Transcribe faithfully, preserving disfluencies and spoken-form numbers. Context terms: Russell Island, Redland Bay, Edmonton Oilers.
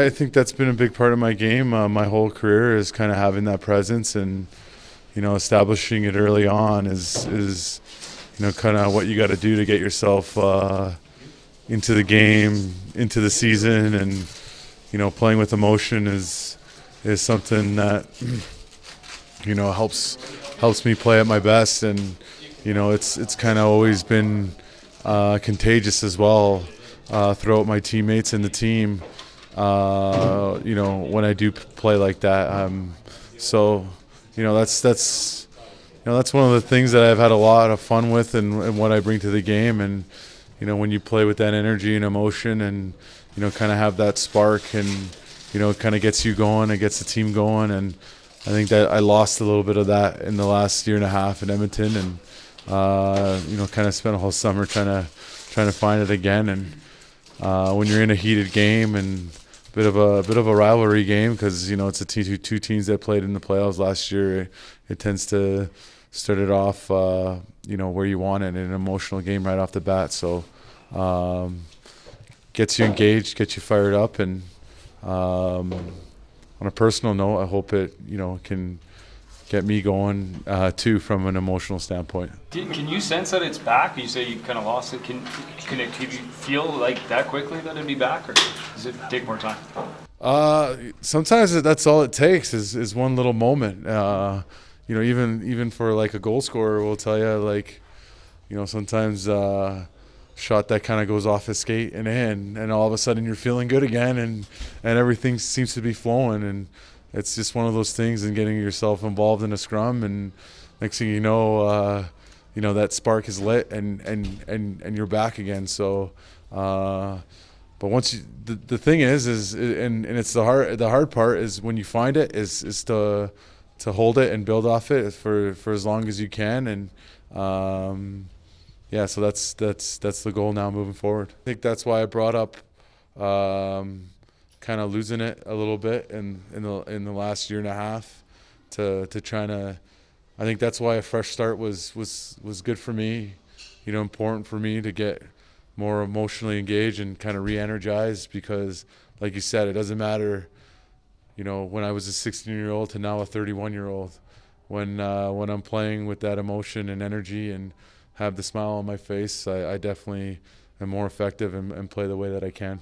I think that's been a big part of my game. Uh, my whole career is kind of having that presence, and you know, establishing it early on is is you know kind of what you got to do to get yourself uh, into the game, into the season, and you know, playing with emotion is is something that you know helps helps me play at my best, and you know, it's it's kind of always been uh, contagious as well uh, throughout my teammates and the team. Uh, you know, when I do play like that, um, so you know that's that's you know that's one of the things that I've had a lot of fun with, and, and what I bring to the game. And you know, when you play with that energy and emotion, and you know, kind of have that spark, and you know, kind of gets you going, it gets the team going. And I think that I lost a little bit of that in the last year and a half in Edmonton, and uh, you know, kind of spent a whole summer trying to trying to find it again. And uh, when you're in a heated game and Bit of a bit of a rivalry game, because you know it's a two two teams that played in the playoffs last year. It, it tends to start it off, uh, you know, where you want it, in an emotional game right off the bat. So, um, gets you engaged, gets you fired up, and um, on a personal note, I hope it you know can get me going uh, too from an emotional standpoint. Can you sense that it's back? You say you kind of lost it. Can can it can you feel like that quickly that it'd be back, or does it take more time? Uh, sometimes that's all it takes is is one little moment. Uh, you know, even even for like a goal scorer, will tell you, like, you know, sometimes uh, shot that kind of goes off his skate and in, and all of a sudden you're feeling good again, and and everything seems to be flowing. And it's just one of those things, and getting yourself involved in a scrum, and next thing you know, uh, you know that spark is lit, and and and and you're back again. So, uh, but once you, the the thing is, is and and it's the hard the hard part is when you find it is is to to hold it and build off it for for as long as you can, and um, yeah. So that's that's that's the goal now moving forward. I think that's why I brought up. Um, kind of losing it a little bit in, in, the, in the last year and a half to, to trying to, I think that's why a fresh start was, was, was good for me, you know, important for me to get more emotionally engaged and kind of re-energized, because like you said, it doesn't matter, you know, when I was a sixteen year old to now a thirty-one year old, when, uh, when I'm playing with that emotion and energy and have the smile on my face, I, I definitely am more effective and, and play the way that I can.